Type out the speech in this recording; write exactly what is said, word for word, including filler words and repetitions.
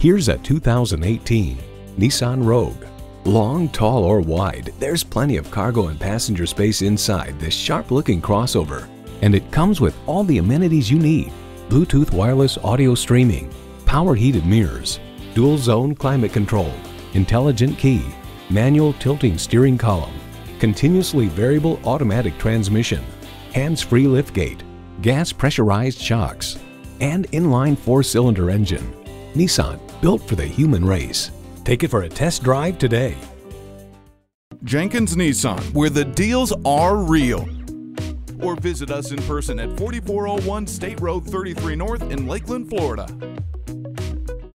Here's a two thousand eighteen Nissan Rogue. Long, tall, or wide, there's plenty of cargo and passenger space inside this sharp-looking crossover. And it comes with all the amenities you need. Bluetooth wireless audio streaming, power heated mirrors, dual zone climate control, intelligent key, manual tilting steering column, continuously variable automatic transmission, hands-free liftgate, gas pressurized shocks, and inline four-cylinder engine. Nissan, built for the human race. Take it for a test drive today. Jenkins Nissan, where the deals are real. Or visit us in person at forty-four oh one State Road thirty-three North in Lakeland, Florida.